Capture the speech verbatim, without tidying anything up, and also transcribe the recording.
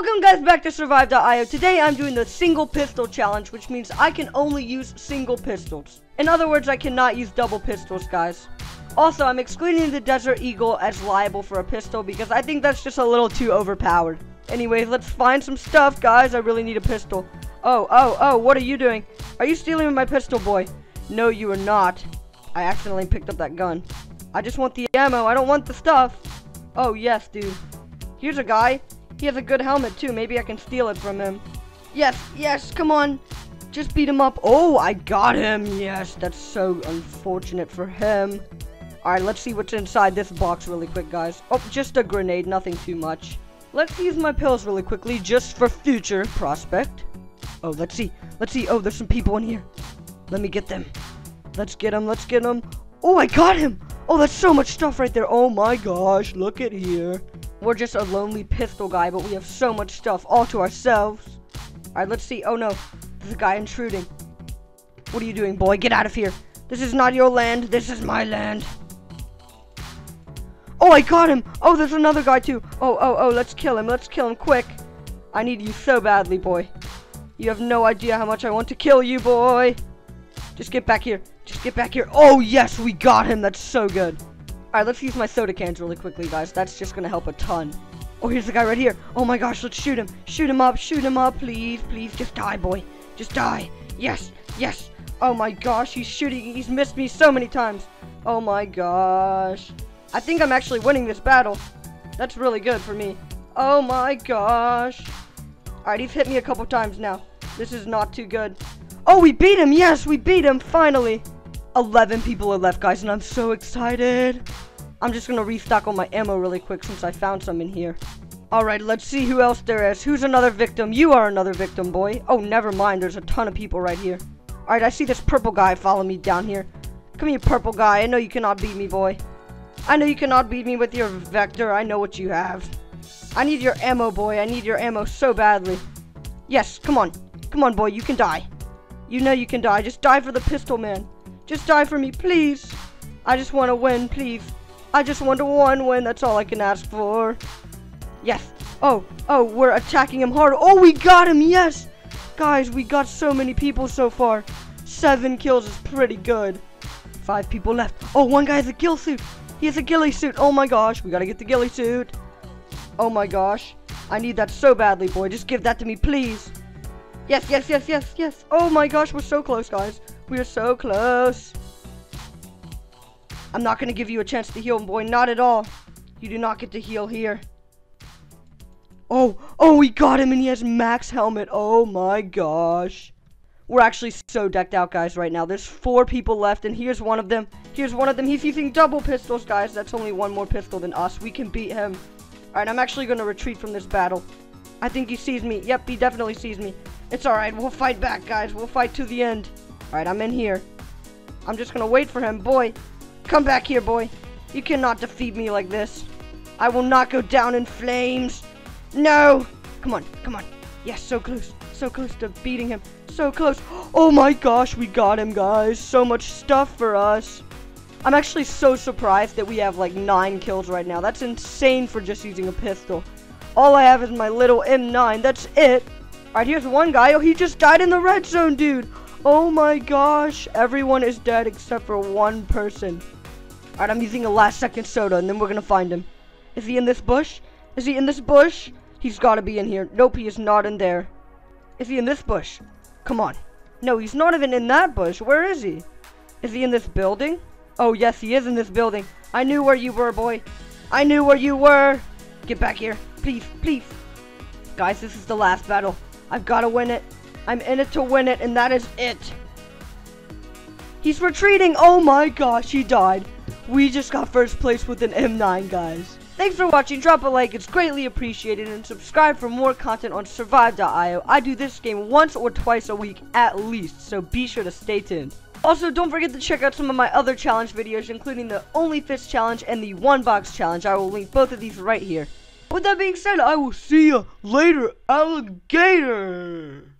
Welcome guys back to Surviv dot i o. Today I'm doing the single pistol challenge, which means I can only use single pistols. In other words, I cannot use double pistols, guys. Also, I'm excluding the Desert Eagle as liable for a pistol because I think that's just a little too overpowered. Anyways, let's find some stuff, guys. I really need a pistol. Oh, oh, oh, what are you doing? Are you stealing my pistol, boy? No, you are not. I accidentally picked up that gun. I just want the ammo. I don't want the stuff. Oh, yes, dude. Here's a guy. He has a good helmet, too. Maybe I can steal it from him. Yes, yes, come on. Just beat him up. Oh, I got him. Yes, that's so unfortunate for him. All right, let's see what's inside this box really quick, guys. Oh, just a grenade, nothing too much. Let's use my pills really quickly, just for future prospect. Oh, let's see. Let's see. Oh, there's some people in here. Let me get them. Let's get them. Let's get them. Oh, I got him. Oh, that's so much stuff right there. Oh, my gosh. Look at here. We're just a lonely pistol guy, but we have so much stuff all to ourselves. Alright, let's see. Oh, no. There's a guy intruding. What are you doing, boy? Get out of here. This is not your land. This is my land. Oh, I got him. Oh, there's another guy, too. Oh, oh, oh. Let's kill him. Let's kill him quick. I need you so badly, boy. You have no idea how much I want to kill you, boy. Just get back here. Just get back here. Oh, yes. We got him. That's so good. Alright, let's use my soda cans really quickly, guys. That's just gonna help a ton. Oh, here's the guy right here. Oh my gosh, let's shoot him. Shoot him up, shoot him up, please, please. Just die, boy. Just die. Yes, yes. Oh my gosh, he's shooting. He's missed me so many times. Oh my gosh. I think I'm actually winning this battle. That's really good for me. Oh my gosh. Alright, he's hit me a couple times now. This is not too good. Oh, we beat him. Yes, we beat him, finally. eleven people are left, guys, and I'm so excited. I'm just gonna restock on my ammo really quick since I found some in here. Alright, let's see who else there is. Who's another victim? You are another victim, boy. Oh, never mind. There's a ton of people right here. Alright, I see this purple guy follow me down here. Come here, purple guy. I know you cannot beat me, boy. I know you cannot beat me with your vector. I know what you have. I need your ammo, boy. I need your ammo so badly. Yes, come on. Come on, boy. You can die. You know you can die. Just die for the pistol, man. Just die for me, please. I just want to win, please. I just want to one win. That's all I can ask for. Yes. Oh, oh, we're attacking him hard. Oh, we got him, yes. Guys, we got so many people so far. Seven kills is pretty good. Five people left. Oh, one guy has a ghillie suit. He has a ghillie suit. Oh, my gosh. We got to get the ghillie suit. Oh, my gosh. I need that so badly, boy. Just give that to me, please. Yes, yes, yes, yes, yes. Oh, my gosh. We're so close, guys. We are so close. I'm not going to give you a chance to heal, boy. Not at all. You do not get to heal here. Oh, oh, we got him, and he has max helmet. Oh, my gosh. We're actually so decked out, guys, right now. There's four people left, and here's one of them. Here's one of them. He's using double pistols, guys. That's only one more pistol than us. We can beat him. All right, I'm actually going to retreat from this battle. I think he sees me. Yep, he definitely sees me. It's all right. We'll fight back, guys. We'll fight to the end. Alright, I'm in here. I'm just gonna wait for him. Boy, come back here, boy. You cannot defeat me like this. I will not go down in flames. No! Come on, come on. Yes, so close. So close to beating him. So close. Oh my gosh, we got him, guys. So much stuff for us. I'm actually so surprised that we have like nine kills right now. That's insane for just using a pistol. All I have is my little M nine. That's it. Alright, here's one guy. Oh, he just died in the red zone, dude. Oh my gosh, everyone is dead except for one person. Alright, I'm using a last second soda and then we're gonna find him. Is he in this bush? Is he in this bush? He's gotta be in here. Nope, he is not in there. Is he in this bush? Come on. No, he's not even in that bush. Where is he? Is he in this building? Oh yes, he is in this building. I knew where you were, boy. I knew where you were. Get back here. Please, please. Guys, this is the last battle. I've gotta win it. I'm in it to win it, and that is it. He's retreating. Oh my gosh, he died. We just got first place with an M nine, guys. Thanks for watching. Drop a like. It's greatly appreciated. And subscribe for more content on Surviv dot i o. I do this game once or twice a week at least, so be sure to stay tuned. Also, don't forget to check out some of my other challenge videos, including the Only Fist Challenge and the One Box Challenge. I will link both of these right here. With that being said, I will see you later, alligator.